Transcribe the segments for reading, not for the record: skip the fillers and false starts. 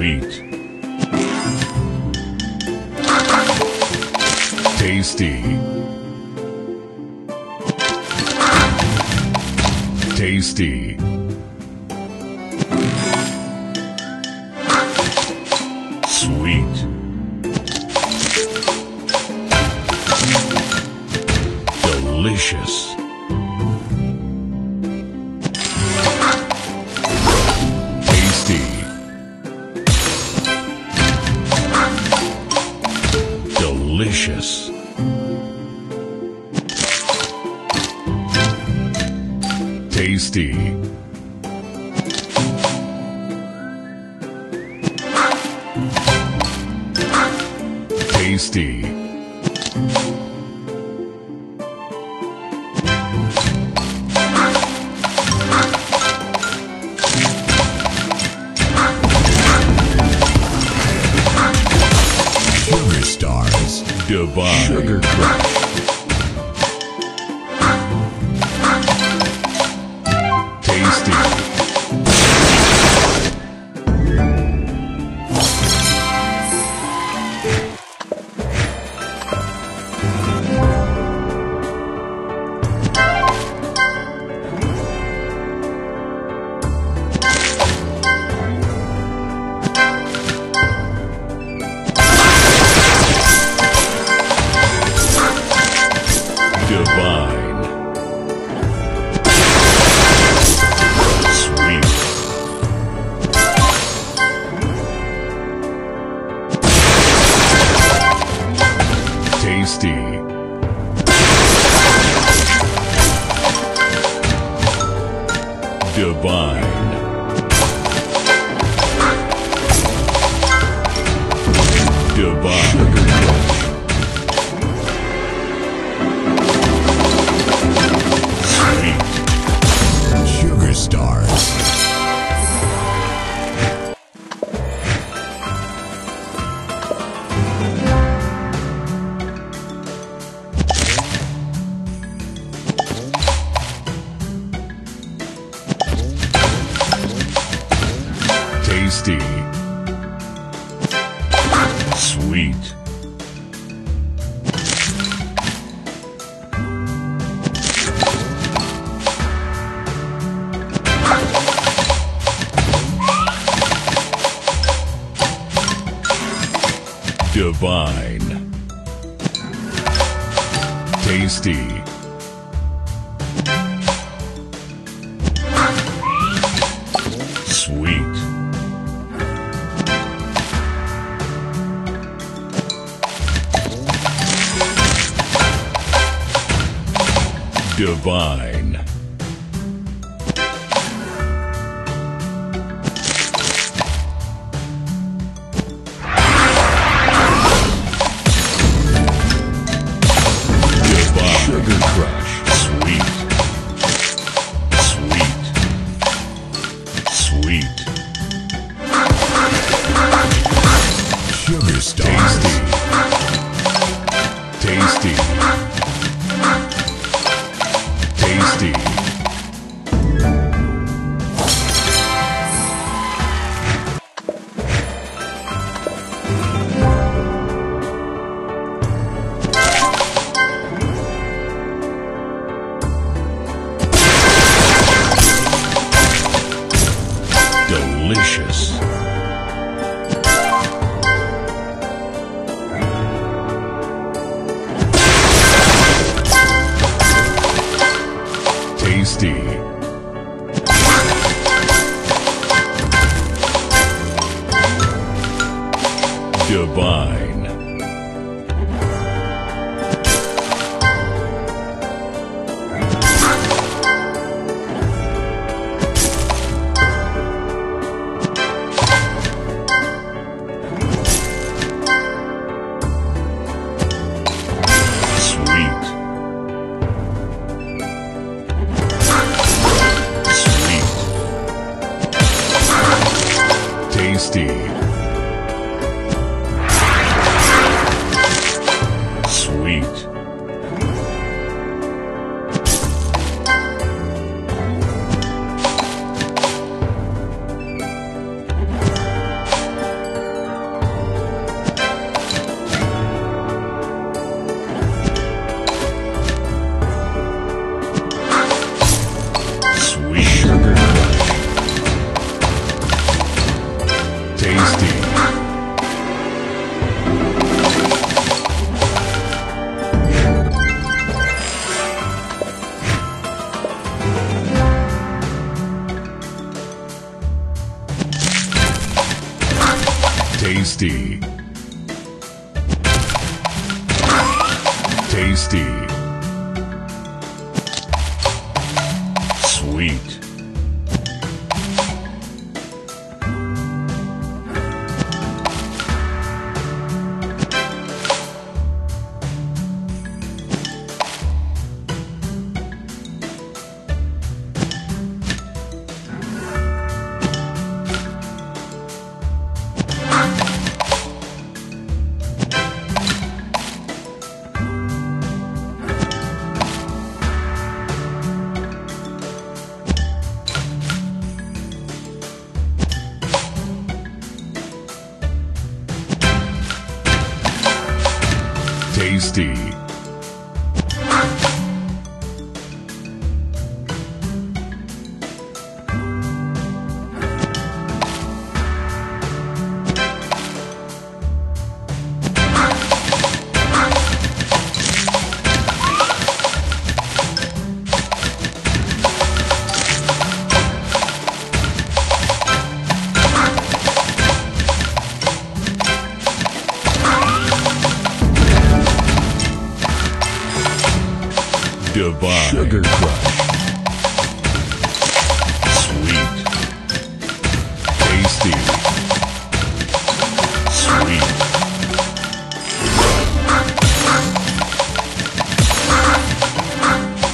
to eat. Tasty. Tasty. Sweet. Delicious. Tasty. Delicious. Tasty. Tasty. Sugar Stars, Divine Sugar Crush. Divine. Sweet. Tasty. Divine. Divine. Tasty. Sweet. Divine. Tasty. Sweet. Divine. Divine. Sugar Crush. Sweet. Sweet. Sweet. Sugar Stars. Tasty. Tasty. Tasty. Delicious. Tasty. Divine. Sweet. Tasty. Tasty. Tasty. Sweet. Tasty. Divine. Sugar Crush. Sweet. Tasty. Sweet. Divine.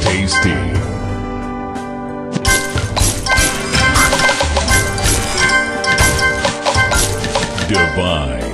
Tasty. Divine.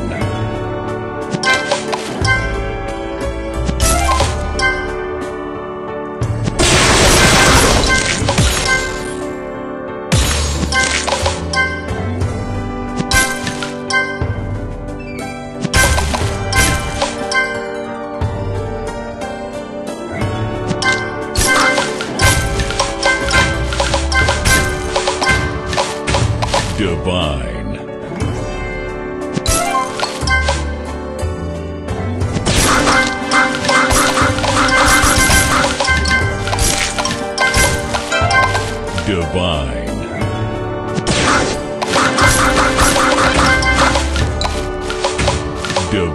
Divine. Divine. Divine.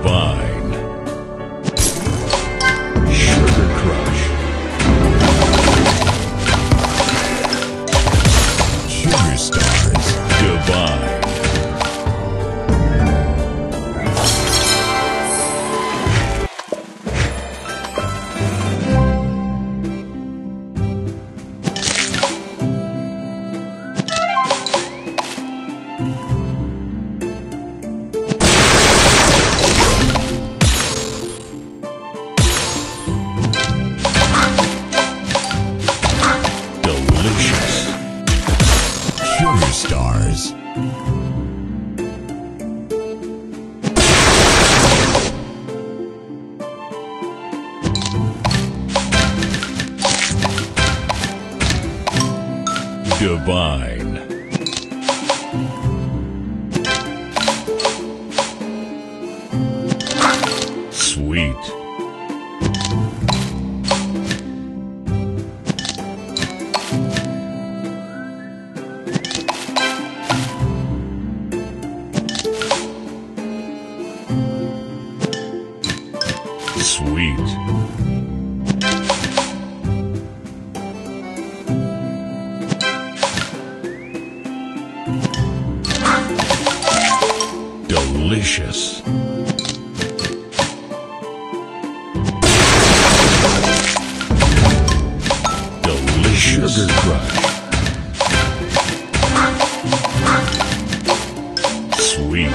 Sugar Crush. Sugar Stars. Divine. Stars. Divine. Sweet. Sweet. Delicious. Delicious. Sugar Crush. Sweet.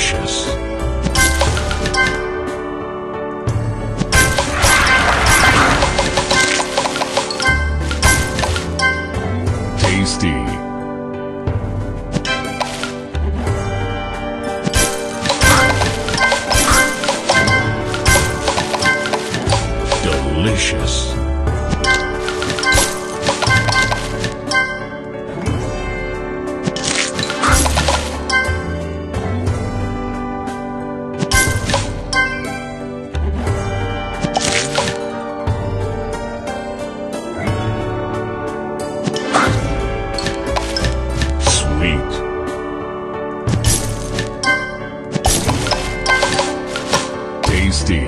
delicious. Tasty. Delicious. Sweet. Tasty.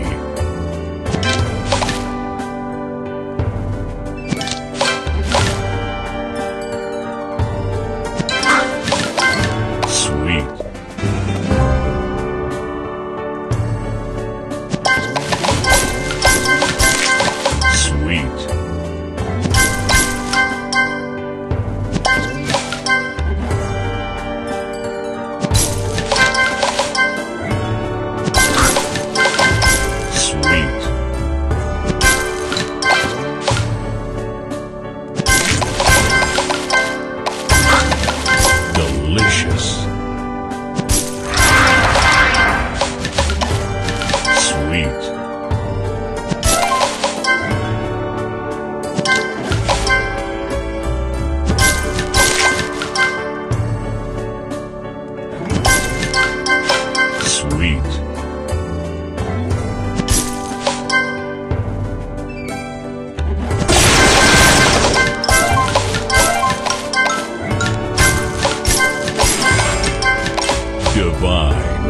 Divine.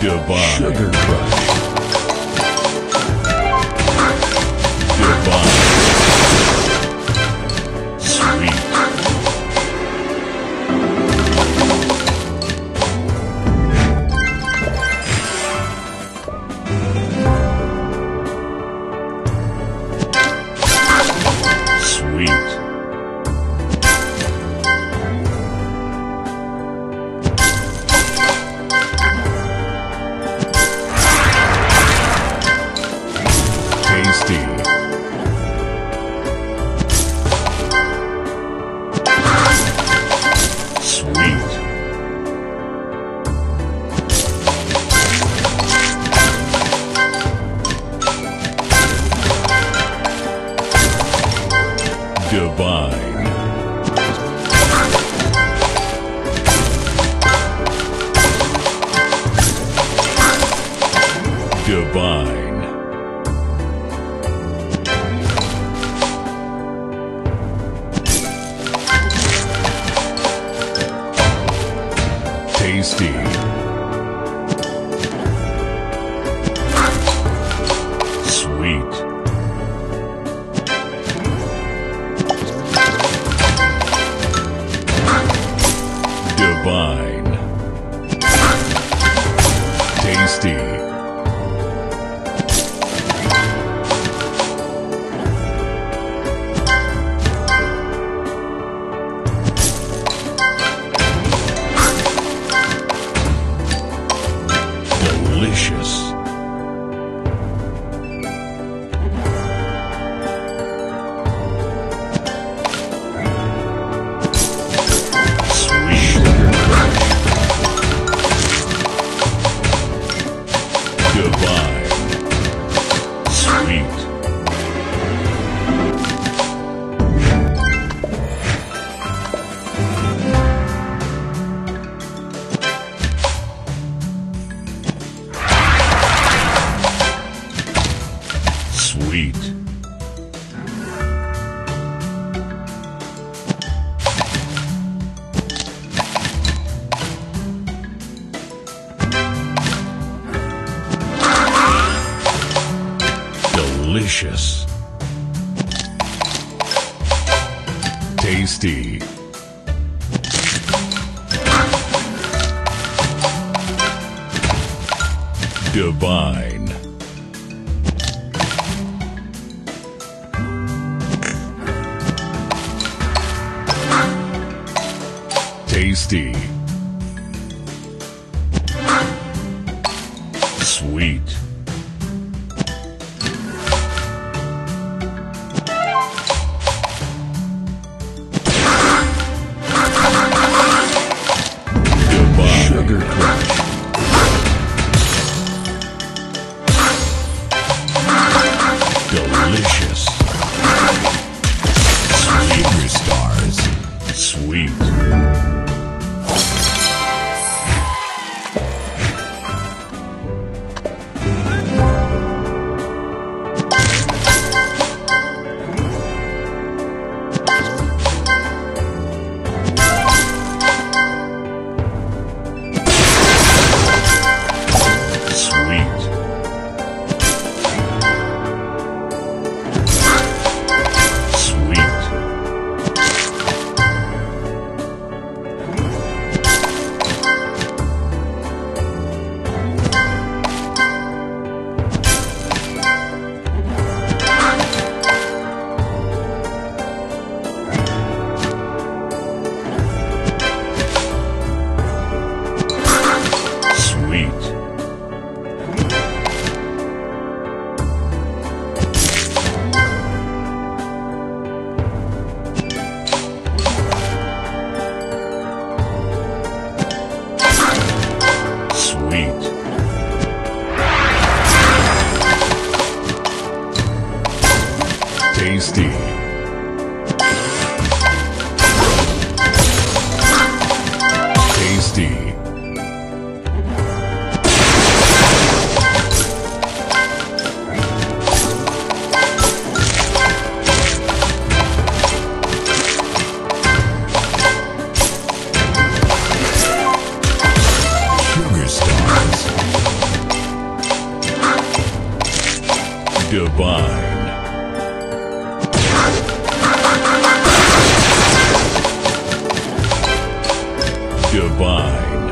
Divine. Sugar Crush. Divine. Sweet. Divine. Divine. Tasty. Sweet. Divine. Tasty. Delicious. Sweet. Delicious. Tasty. divine. Tasty. Sweet. Delicious. Sweeter stars. Sweet. Tasty. Tasty. Sugar stars. Divine. Divine.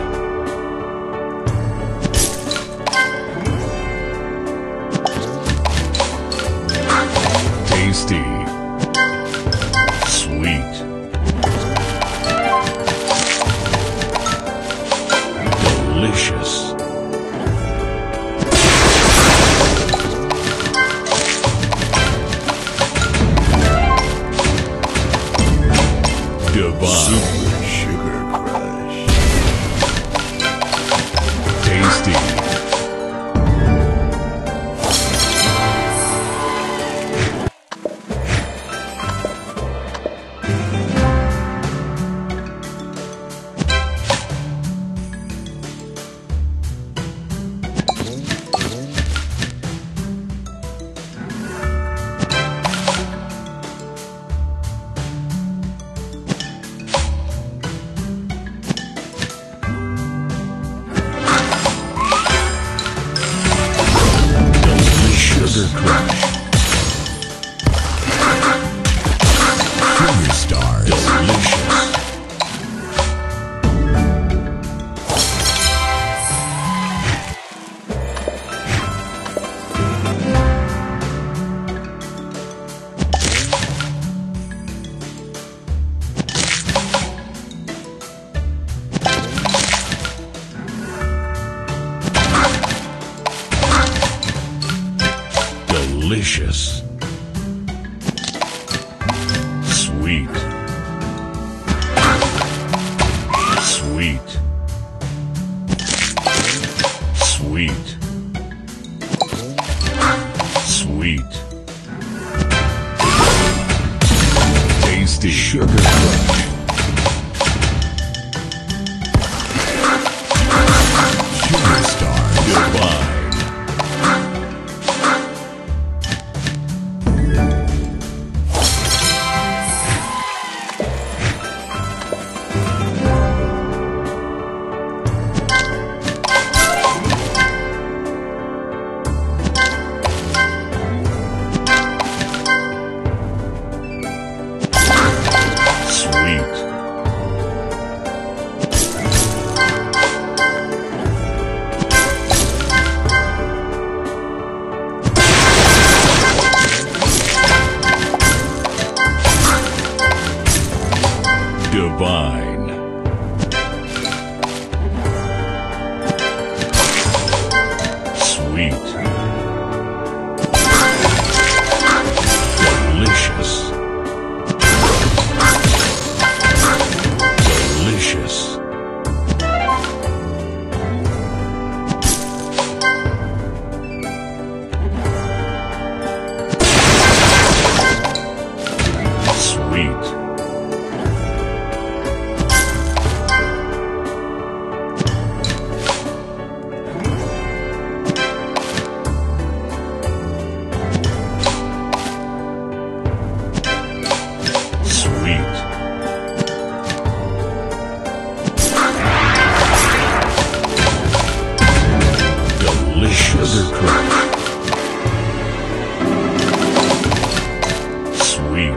Tasty. Sweet. Delicious. Divine. Crush. Sugar stars. Delicious. Delicious. Sweet. Sweet. Sweet. Sweet. Tasty. Sugar crush. Sugar star. Goodbye. Sweet. sugar crush. Sweet.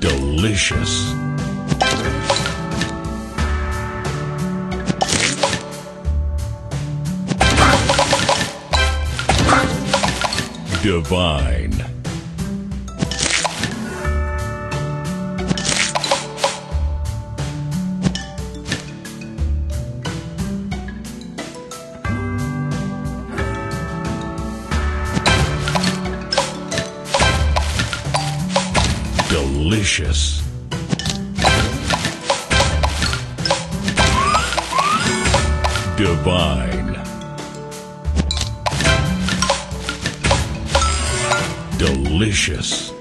Delicious. Divine. Delicious. Divine. Delicious.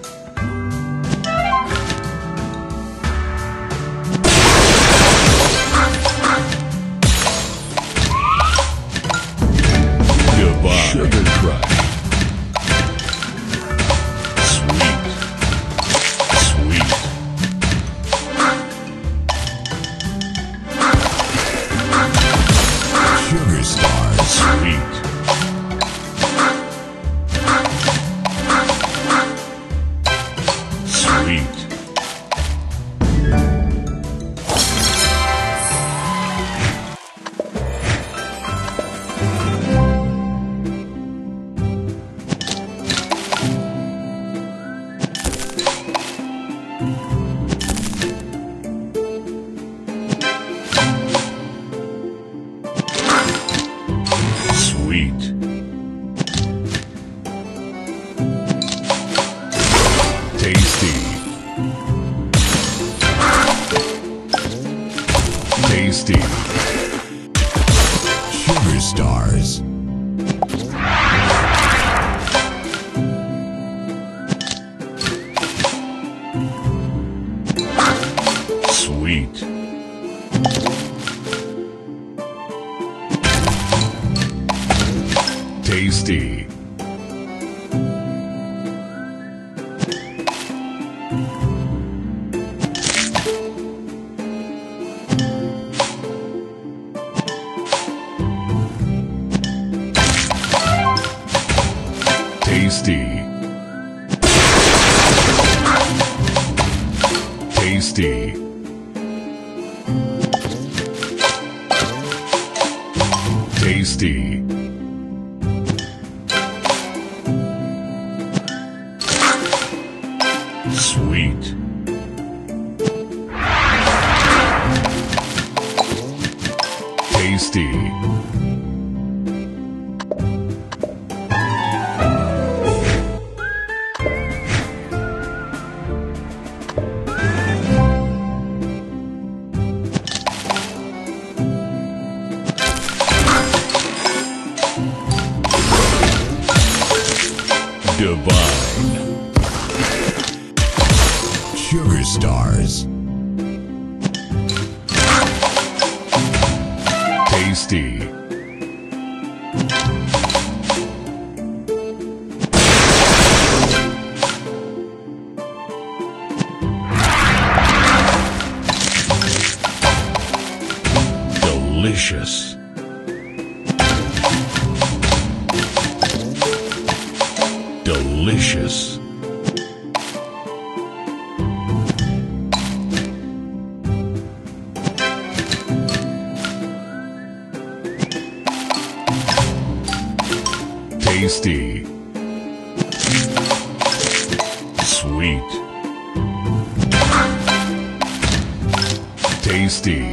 Divine. Sugar crush. Sweet. Tasty. Tasty. Sugar stars. Sweet. Tasty. Tasty. Tasty. Tasty. Sweet. Tasty. Divine. Sugar stars. Tasty. Delicious. Delicious. Tasty. Sweet. Tasty.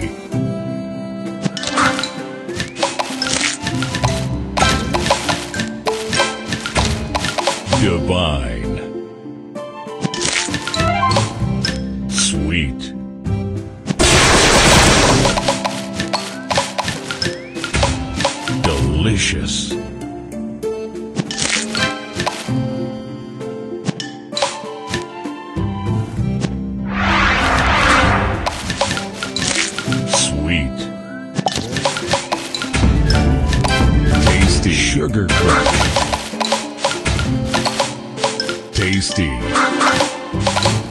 Divine. Sweet. Delicious. Sugar Crush. Tasty.